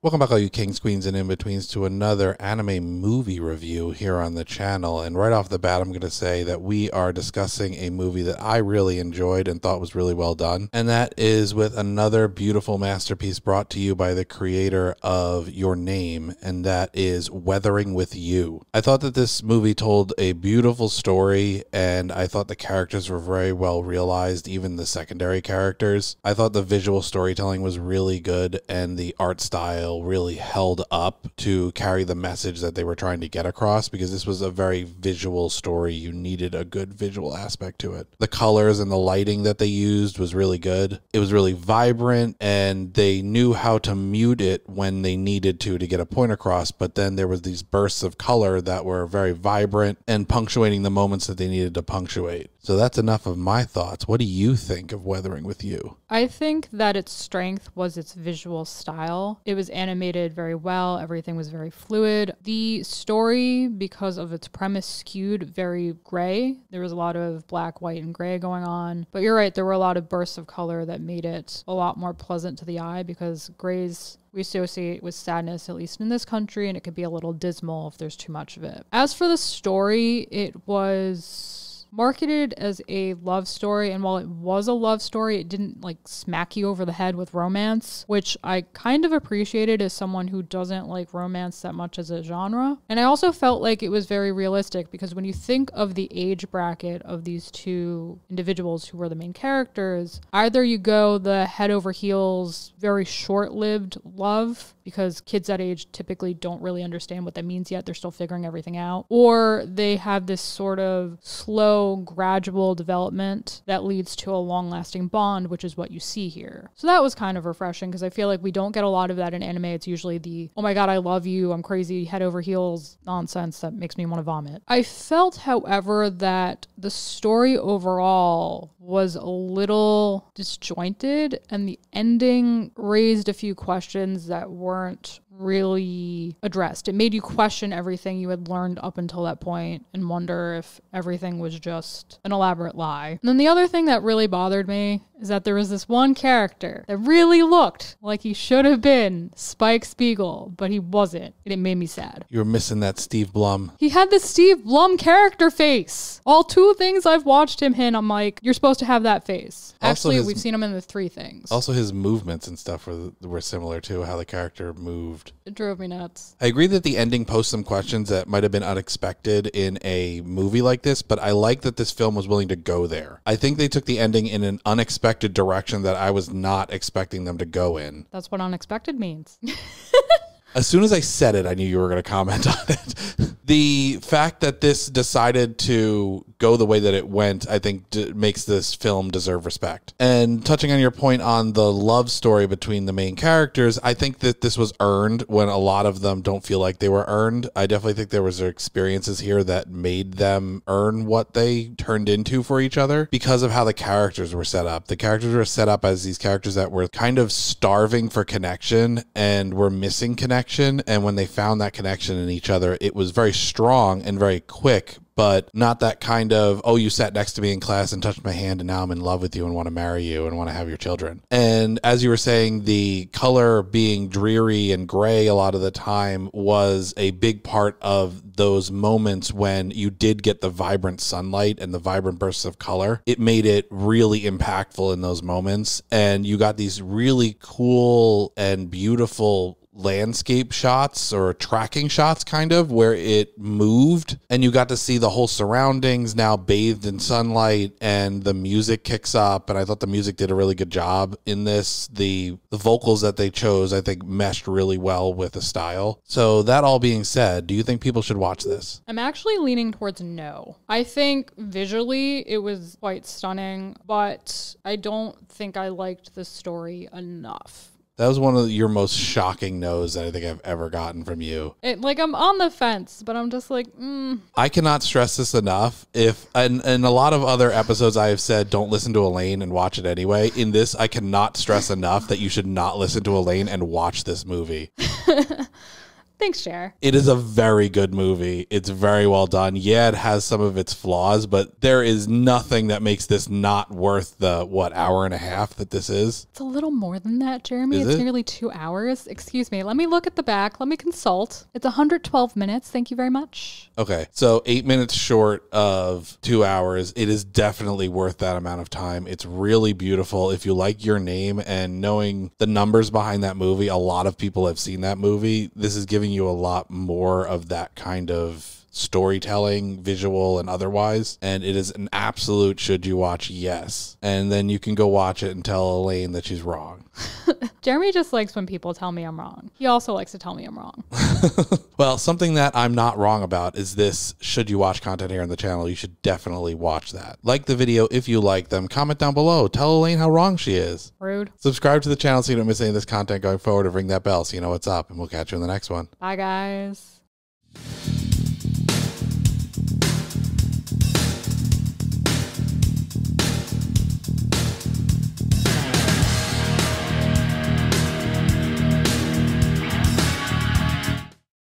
Welcome back all you kings, queens, and in-betweens to another anime movie review here on the channel. And right off the bat, I'm going to say that we are discussing a movie that I really enjoyed and thought was really well done. And that is with another beautiful masterpiece brought to you by the creator of Your Name, and that is Weathering With You. I thought that this movie told a beautiful story, and I thought the characters were very well realized, even the secondary characters. I thought the visual storytelling was really good, and the art style really held up to carry the message that they were trying to get across, because this was a very visual story. You needed a good visual aspect to it. The colors and the lighting that they used was really good. It was really vibrant, and they knew how to mute it when they needed to get a point across, but then there was these bursts of color that were very vibrant and punctuating the moments that they needed to punctuate. So that's enough of my thoughts. What do you think of Weathering With You? I think that its strength was its visual style. It was animated very well. Everything was very fluid. The story, because of its premise, skewed very gray. There was a lot of black, white, and gray going on. But you're right, there were a lot of bursts of color that made it a lot more pleasant to the eye, because grays we associate with sadness, at least in this country, and it could be a little dismal if there's too much of it. As for the story, it was marketed as a love story, and while it was a love story, it didn't like smack you over the head with romance, which I kind of appreciated as someone who doesn't like romance that much as a genre. And I also felt like it was very realistic, because when you think of the age bracket of these two individuals who were the main characters, either you go the head over heels very short-lived love, because kids that age typically don't really understand what that means yet, they're still figuring everything out, or they have this sort of slow gradual development that leads to a long-lasting bond, which is what you see here. So that was kind of refreshing, because I feel like we don't get a lot of that in anime. It's usually the, oh my god, I love you, I'm crazy, head over heels nonsense that makes me want to vomit. I felt, however, that the story overall was a little disjointed, and the ending raised a few questions that weren't really addressed. It made you question everything you had learned up until that point and wonder if everything was just an elaborate lie. And then the other thing that really bothered me is that there was this one character that really looked like he should have been Spike Spiegel, but he wasn't, and it made me sad. You were missing that Steve Blum. He had the Steve Blum character face. All two things I've watched him in, I'm like, you're supposed to have that face. Actually, we've seen him in the three things. Also, his movements and stuff were similar to how the character moved. It drove me nuts. I agree that the ending posed some questions that might have been unexpected in a movie like this, but I like that this film was willing to go there. I think they took the ending in an unexpected direction that I was not expecting them to go in. That's what unexpected means. As soon as I said it, I knew you were going to comment on it. The fact that this decided to go the way that it went, I think, makes this film deserve respect. And touching on your point on the love story between the main characters, I think that this was earned when a lot of them don't feel like they were earned. I definitely think there was experiences here that made them earn what they turned into for each other because of how the characters were set up. The characters were set up as these characters that were kind of starving for connection and were missing connection. And when they found that connection in each other, it was very strong and very quick, but not that kind of, oh, you sat next to me in class and touched my hand and now I'm in love with you and want to marry you and want to have your children. And as you were saying, the color being dreary and gray a lot of the time was a big part of those moments when you did get the vibrant sunlight and the vibrant bursts of color. It made it really impactful in those moments. And you got these really cool and beautiful landscape shots or tracking shots kind of where it moved and you got to see the whole surroundings now bathed in sunlight, and the music kicks up, and I thought the music did a really good job in this. The vocals that they chose, I think, meshed really well with the style. So that all being said, do you think people should watch this? I'm actually leaning towards no. I think visually it was quite stunning, but I don't think I liked the story enough. That was one of your most shocking no's that I think I've ever gotten from you. I'm on the fence, but I'm just like, I cannot stress this enough. In a lot of other episodes, I have said, don't listen to Elaine and watch it anyway. In this, I cannot stress enough that you should not listen to Elaine and watch this movie. Thanks, Cher. It is a very good movie. It's very well done. Yeah, it has some of its flaws, but there is nothing that makes this not worth the, what, hour and a half that this is? It's a little more than that, Jeremy. It's nearly 2 hours. Excuse me. Let me look at the back. Let me consult. It's 112 minutes. Thank you very much. Okay. So 8 minutes short of 2 hours. It is definitely worth that amount of time. It's really beautiful. If you like Your Name and knowing the numbers behind that movie, a lot of people have seen that movie. This is giving you a lot more of that kind of storytelling, visual and otherwise, and it is an absolute should you watch. Yes. And then you can go watch it and tell Elaine that she's wrong. Jeremy just likes when people tell me I'm wrong. He also likes to tell me I'm wrong. Well, something that I'm not wrong about is this should you watch content here on the channel. You should definitely watch that. Like the video if you like them. Comment down below. Tell Elaine how wrong she is. Rude. Subscribe to the channel so you don't miss any of this content going forward, and ring that bell so you know what's up, and we'll catch you in the next one. Bye, guys.